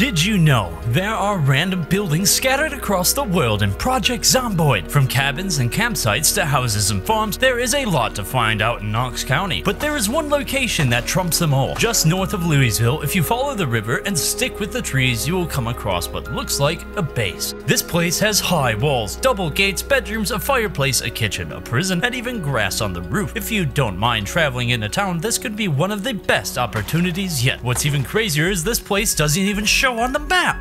Did you know there are random buildings scattered across the world in Project Zomboid? From cabins and campsites to houses and farms, there is a lot to find out in Knox County, but there is one location that trumps them all. Just north of Louisville, if you follow the river and stick with the trees, you will come across what looks like a base. This place has high walls, double gates, bedrooms, a fireplace, a kitchen, a prison, and even grass on the roof. If you don't mind traveling into town, this could be one of the best opportunities yet. What's even crazier is this place doesn't even show on the map.